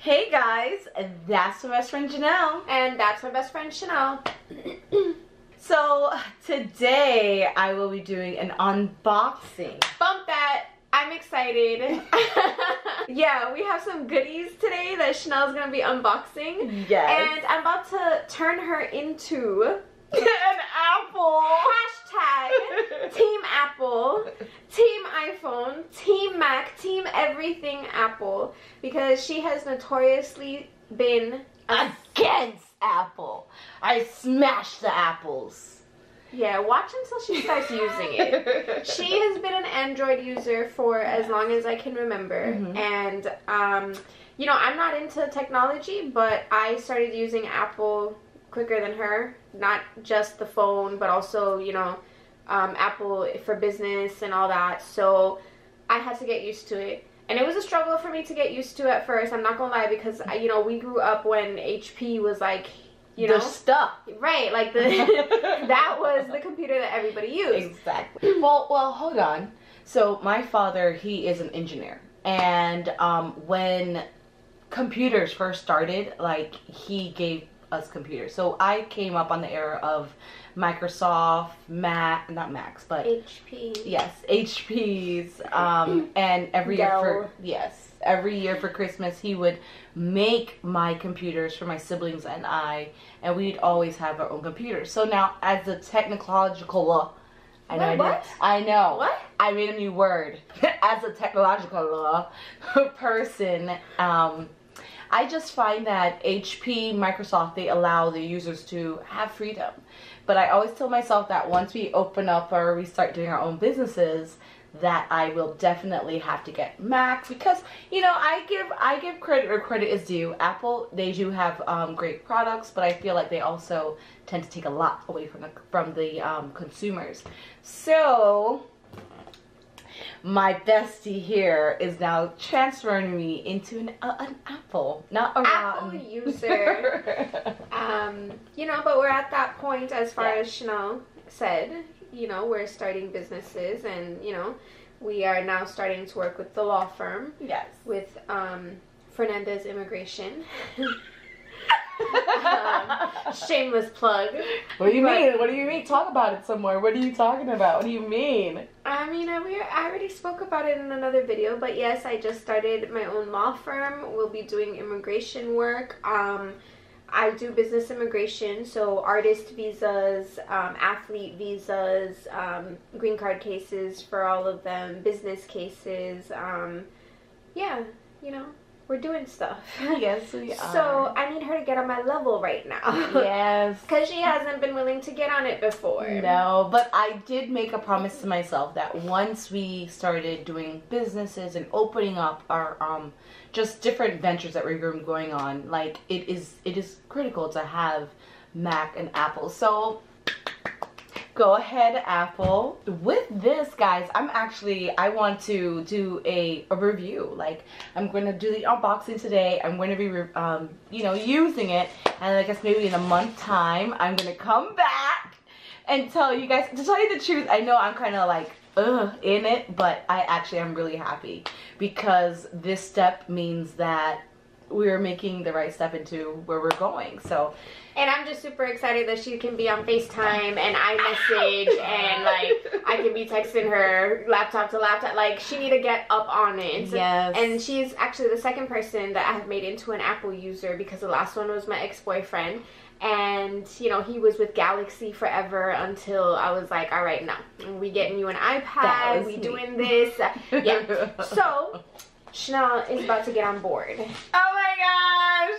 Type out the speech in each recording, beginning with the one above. Hey guys, that's my best friend Jeanelle. And that's my best friend Shenielle. So today I will be doing an unboxing. Bump that! I'm excited. Yeah, we have some goodies today that Shenielle's gonna be unboxing. Yes. And I'm about to turn her into an Apple. Hashtag Team Apple, Team iPhone, Team Mac, Team everything Apple, because she has notoriously been against Apple. I smashed the apples. Yeah, watch until she starts using it. She has been an Android user for as long as I can remember. Mm-hmm. And, you know, I'm not into technology, but I started using Apple quicker than her. Not just the phone, but also, you know, Apple for business and all that. So I had to get used to it. And it was a struggle for me to get used to at first. I'm not going to lie, because, you know, we grew up when HP was like, you know, the stuff. Right, like the that was the computer that everybody used. Exactly. Well, hold on. So my father, he is an engineer, and when computers first started, like, he gave us computers. So I came up on the era of Microsoft, Mac, not Macs, but HP. Yes, HPs. And every Dell. Every year for Christmas, he would make my computers for my siblings and I, and we'd always have our own computers. So now, as a technological, I made a new word. As a technological person, I just find that HP, Microsoft, they allow the users to have freedom. But I always tell myself that once we open up or we start doing our own businesses, that I will definitely have to get Macs, because, you know, I give credit where credit is due. Apple, they do have great products, but I feel like they also tend to take a lot away from the consumers. So my bestie here is now transferring me into an Apple, not a Apple user. You know, but we're at that point, as far as Shenielle said. You know, we're starting businesses, and, you know, we are now starting to work with the law firm. Yes. With Fernandez Immigration. Shameless plug. What do you mean? What do you mean? Talk about it some more. What are you talking about? What do you mean? I mean, I already spoke about it in another video, but yes, I just started my own law firm. We'll be doing immigration work. I do business immigration, so artist visas, athlete visas, green card cases for all of them, business cases, yeah, you know, we're doing stuff. Yes, we are. So I need her to get on my level right now. Yes. Because she hasn't been willing to get on it before. No, but I did make a promise to myself that once we started doing businesses and opening up our, just different ventures that we've been going on, like, it is critical to have Mac and Apple. So go ahead, Apple. With this, guys, I want to do a review. Like, I'm going to do the unboxing today. I'm going to be you know, using it, and I guess maybe in a month time I'm going to come back and tell you guys, to tell you the truth. I know I'm kind of like in it, but I actually am really happy, because this step means that we're making the right step into where we're going. So, and I'm just super excited that she can be on FaceTime and iMessage, and like, I can be texting her laptop to laptop. Like, she need to get up on it. Yes. And she's actually the second person that I have made into an Apple user, because the last one was my ex-boyfriend. And, you know, he was with Galaxy forever until I was like, all right, no, we getting you an iPad, we doing this. Yeah. So Shenielle is about to get on board. Oh my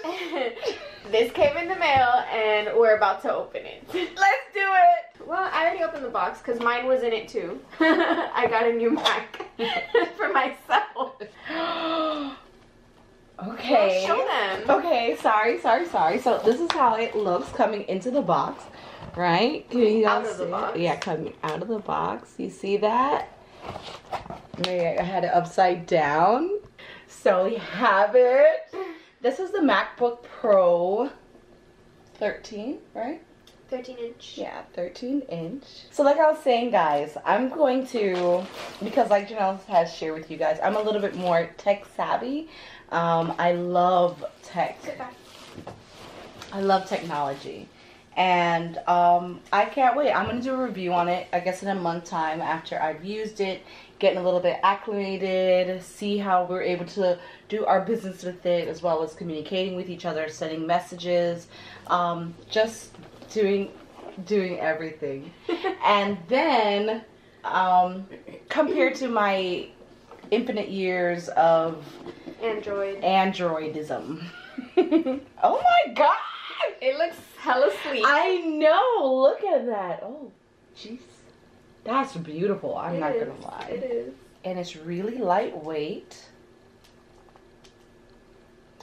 gosh. This came in the mail, and we're about to open it. Let's do it. Well, I already opened the box, because mine was in it too. I got a new Mac for myself. Okay. Well, show them. Okay, sorry. So this is how it looks coming into the box, right? Can you guys see? Out of the box. Yeah, coming out of the box. You see that? I had it upside down. So we have it. This is the MacBook Pro 13, right? 13-inch. Yeah, 13-inch. So like I was saying, guys, I'm going to, because like Jeanelle has shared with you guys, I'm a little bit more tech savvy. I love tech. I love technology. And I can't wait. I'm going to do a review on it, I guess, in a month's time after I've used it, getting a little bit acclimated, see how we're able to do our business with it, as well as communicating with each other, sending messages, just doing everything. And then compared to my infinite years of Androidism. Oh my God! It looks hella sleek. I know. Look at that. Oh, jeez. That's beautiful. I'm not gonna lie. It is. And it's really lightweight.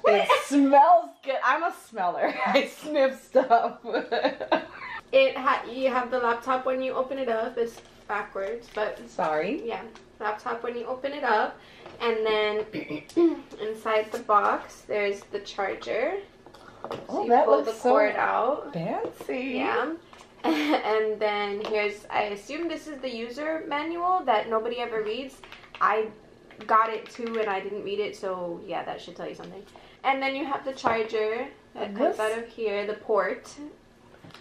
It smells good. I'm a smeller. I sniff stuff. You have the laptop when you open it up. It's backwards, but sorry. Yeah, laptop when you open it up, and then inside the box there's the charger. Oh, so that looks so out. Fancy. Yeah. And then here's, I assume this is the user manual that nobody ever reads. I got it too and I didn't read it, so yeah, that should tell you something. And then you have the charger that comes out of here, the port.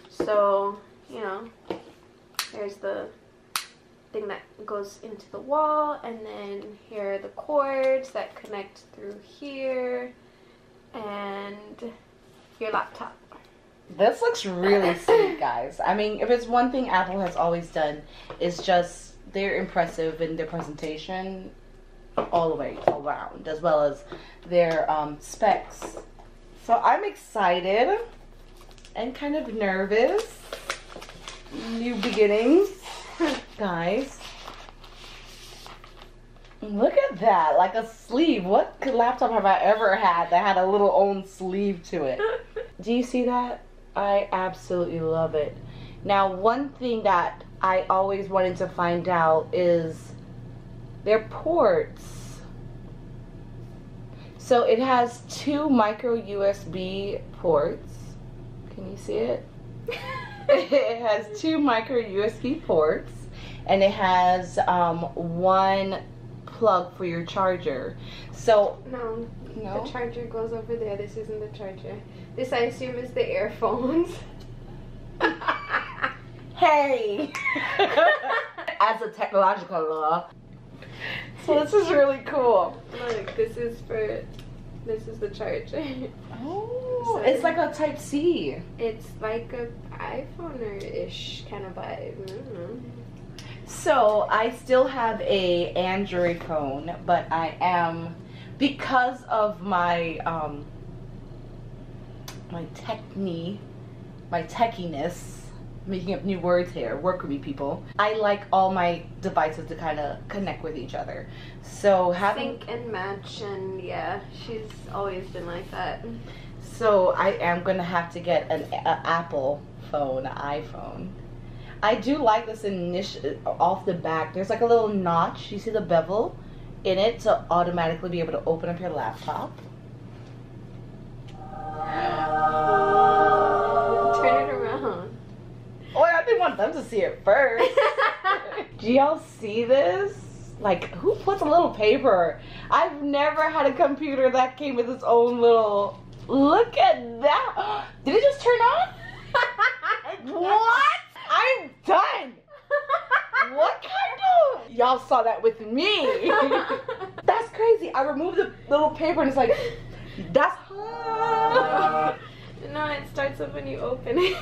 So, you know, there's the thing that goes into the wall, and then here are the cords that connect through here. And your laptop. This looks really sweet, guys. I mean, if it's one thing Apple has always done, it's just they're impressive in their presentation all the way around, as well as their specs. So I'm excited and kind of nervous. New beginnings, guys. Look at that, like a sleeve. What laptop have I ever had that had a little own sleeve to it? Do you see that? I absolutely love it. Now, one thing that I always wanted to find out is their ports. So it has two micro USB ports. Can you see it? It has two micro USB ports, and it has one plug for your charger. So no, the charger goes over there. This isn't the charger. This, I assume, is the earphones. Hey. As a technological law. So this is really cool. Look, this is the charger. Oh, so it's like a Type C. It's like a iPhone-ish kind of vibe. Mm-hmm. So I still have a Android phone, but I am, because of my my techiness, making up new words here, work with me people, I like all my devices to kind of connect with each other. So having sync and match, and yeah, she's always been like that. So I am gonna have to get an Apple phone, an iPhone. I do like this initial off the back. There's like a little notch. You see the bevel in it to automatically be able to open up your laptop. Turn it around. Oh, I didn't want them to see it first. Do y'all see this? Like, who puts a little paper? I've never had a computer that came with its own little. Look at that. Did it just turn on? What? I'm done. What kind of? Y'all saw that with me. That's crazy. I removed the little paper and it's like, that's. No, it starts up when you open it.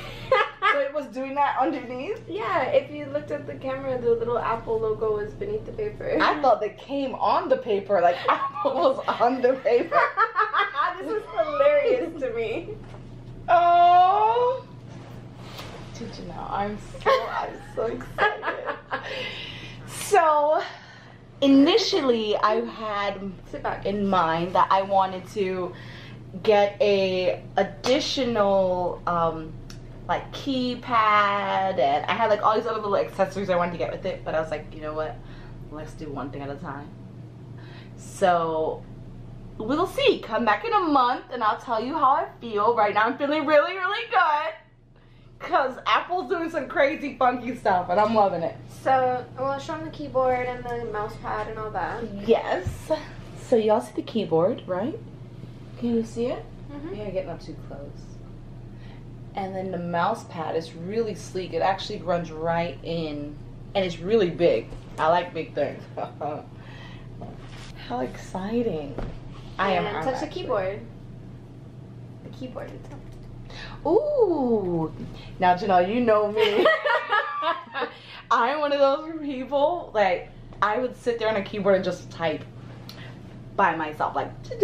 So it was doing that underneath? Yeah, if you looked at the camera, the little Apple logo was beneath the paper. I thought that came on the paper, like Apple was on the paper. This is hilarious to me. Oh. Jeanelle, I'm so excited. So initially I had in mind that I wanted to get a additional like keypad, and I had like all these other little accessories I wanted to get with it, but I was like, you know what, let's do one thing at a time. So we'll see. Come back in a month and I'll tell you how I feel. Right now I'm feeling really, really good. Because Apple's doing some crazy funky stuff and I'm loving it. So, well, show them the keyboard and the mouse pad and all that. Yes. So y'all see the keyboard, right? Can you see it? Mm-hmm. Yeah, getting up too close. And then the mouse pad is really sleek. It actually runs right in, and it's really big. I like big things. How exciting. And touch the keyboard. The keyboard itself. Ooh. Now, Jeanelle, you know me. I'm one of those people, like, I would sit there on a keyboard and just type by myself, like, did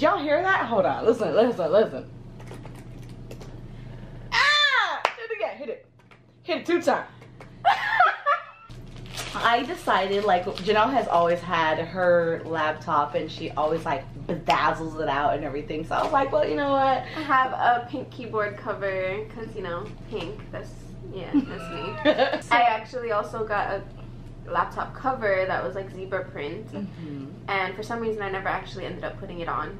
y'all hear that? Hold on, listen. Ah! Hit it again, hit it 2 times. I decided, like, Jeanelle has always had her laptop and she always, like, bedazzles it out and everything. So I was like, well, you know what? I have a pink keyboard cover because, you know, pink. That's me. So I actually also got a laptop cover that was, like, zebra print. Mm-hmm. And for some reason, I never actually ended up putting it on.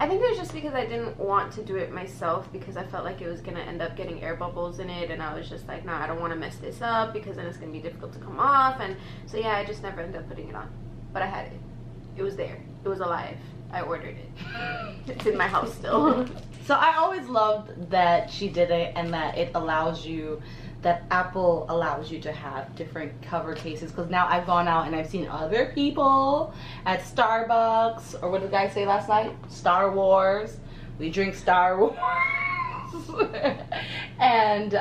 I think it was just because I didn't want to do it myself because I felt like it was going to end up getting air bubbles in it, and I was just like, nah, I don't want to mess this up because then it's going to be difficult to come off. And so yeah, I just never ended up putting it on, but I had it. It was there. It was alive. I ordered it. It's in my house still. So I always loved that she did it and that it allows you, that Apple allows you to have different cover cases, because now I've gone out and I've seen other people at Starbucks, or what did the guy say last night? Star Wars. We drink Star Wars. And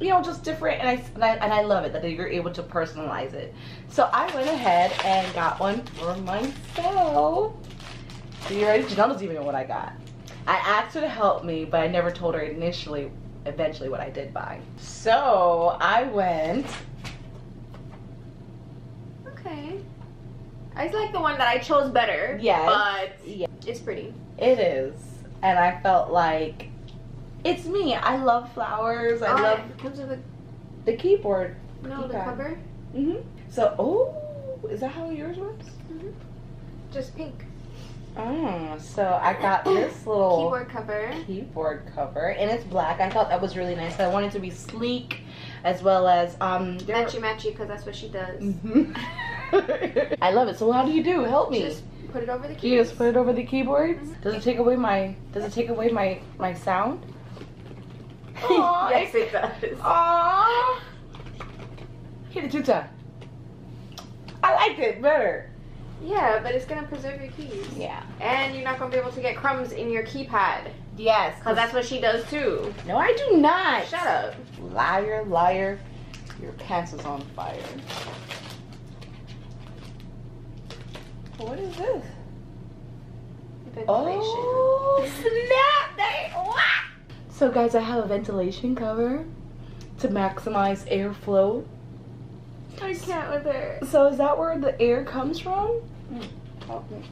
you know, just different, and I love it that you're able to personalize it. So I went ahead and got one for myself. So you ready? Jeanelle doesn't even know what I got. I asked her to help me, but I never told her eventually what I did buy. So I went. Okay. I like the one that I chose better. Yes. But yeah. It's pretty. It is. And I felt like it's me. I love flowers. I love. It comes with the keyboard. No, the cover. Mm-hmm. So, oh, is that how yours works? Mm-hmm. Just pink. Oh, so I got this little keyboard cover, and it's black. I thought that was really nice. I wanted it to be sleek, as well as matchy because that's what she does. Mm-hmm. I love it. So how do you do? Help me. Just put it over the keyboard. You just put it over the keyboard. Mm-hmm. Does it take away my? Does it take away my sound? Aww, yes, it does. Aww. Hit it 2 times. I liked it better. Yeah, but it's gonna preserve your keys. Yeah. And you're not gonna be able to get crumbs in your keypad. Yes. Because that's what she does too. No, I do not. Shut up. Liar, liar. Your pants is on fire. What is this? Ventilation. Oh, snap. So guys, I have a ventilation cover to maximize airflow. I can't with her. So is that where the air comes from? Mm. Help me.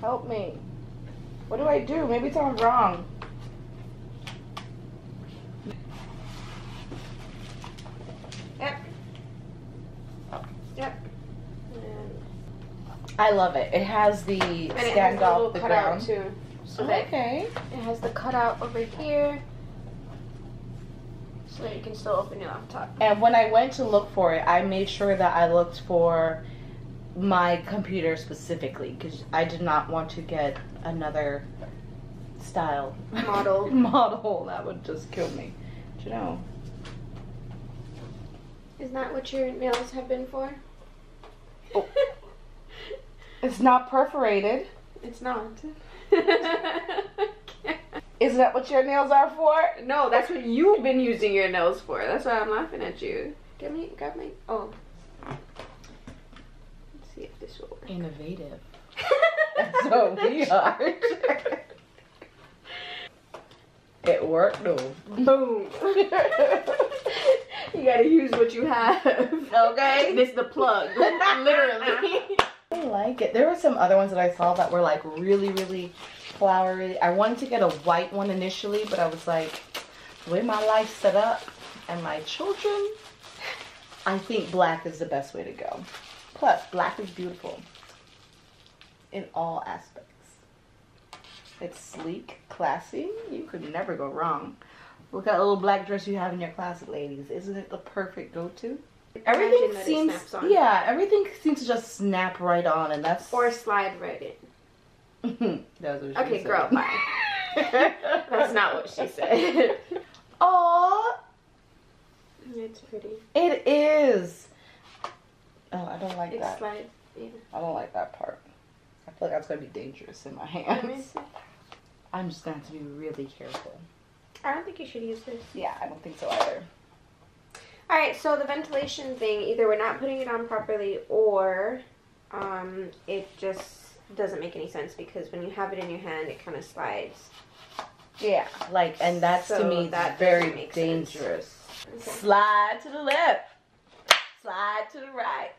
Help me. What do I do? Maybe it's all wrong. Yep. I love it. It has the stand off the ground too. So okay. It has the cutout over here. So you can still open your laptop. And when I went to look for it, I made sure that I looked for my computer specifically because I did not want to get another style model. That would just kill me. But you know, is that what your nails have been for? Oh. It's not perforated. It's not. Is that what your nails are for? No, that's what you've been using your nails for. That's why I'm laughing at you. Grab my, oh. Let's see if this will work. Innovative. That's what we are. It worked though. Boom. You gotta use what you have. Okay? This is the plug. Literally. I like it. There were some other ones that I saw that were like really, really flowery. I wanted to get a white one initially, but I was like, the way my life's set up and my children, I think black is the best way to go. Plus, black is beautiful in all aspects. It's sleek, classy. You could never go wrong. Look at that little black dress you have in your closet, ladies. Isn't it the perfect go-to? Everything seems, yeah, everything seems to just snap right on, and that's, or slide right in. That's what she said. Okay, girl, bye. That's not what she said. Oh, it's pretty. It is. Oh, I don't like that. Slides, yeah. I don't like that part. I feel like that's gonna be dangerous in my hands. I'm just gonna have to be really careful. I don't think you should use this. Yeah, I don't think so either. All right, so the ventilation thing, either we're not putting it on properly or it just doesn't make any sense, because when you have it in your hand, it kind of slides. Yeah, like, and that's, so to me, that's very dangerous. Okay. Slide to the left, slide to the right,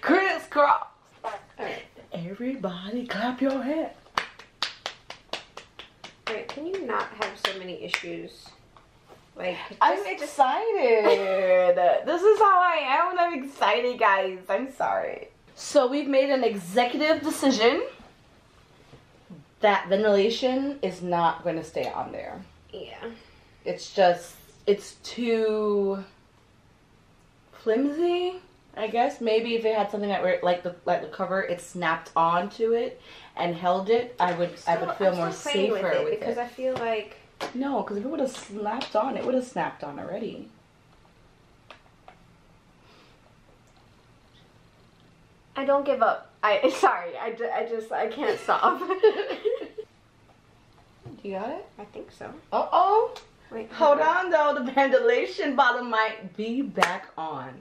crisscross. Right. Everybody clap your hands. Wait, can you not have so many issues? Like, I'm excited. This is how I am when I'm excited, guys. I'm sorry. So we've made an executive decision that ventilation is not going to stay on there. Yeah. It's just, it's too flimsy, I guess. Maybe if it had something that were like the cover, it snapped onto it and held it, I would feel more safer with it. Because I feel like, no, because if it would have slapped on, it would have snapped on already. I don't give up. I can't stop. You got it? I think so. Uh-oh. Wait. Hold on, though. The ventilation bottom might be back on.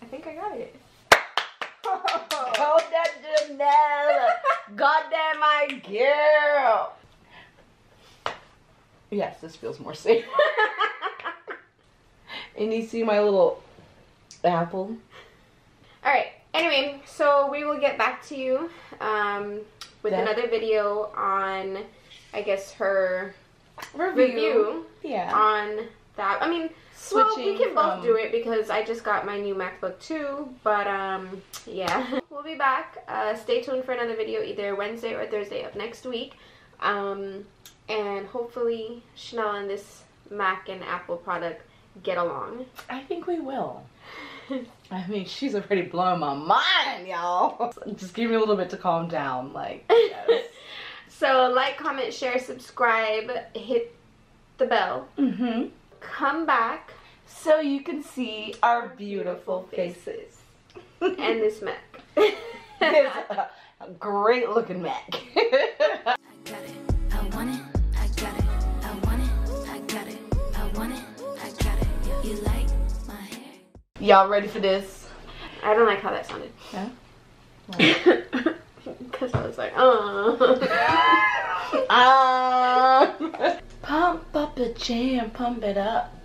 I think I got it. Oh. Hold that, Jeanelle. Goddamn, my girl. Yes, this feels more safe. And you see my little apple. All right. Anyway, so we will get back to you with another video on, I guess, her review on that. I mean, well, we can both do it because I just got my new MacBook too. But yeah, we'll be back. Stay tuned for another video either Wednesday or Thursday of next week. And hopefully Shenielle and this Mac and Apple product get along. I think we will. I mean, she's already blowing my mind, y'all. Just give me a little bit to calm down, like, yes. So, like, comment, share, subscribe, hit the bell. Mm-hmm. Come back so you can see our beautiful faces. And this Mac. It's a great looking Mac. I got it. I want it. Y'all ready for this? I don't like how that sounded. Yeah? Because I was like, oh. Pump up the jam, pump it up.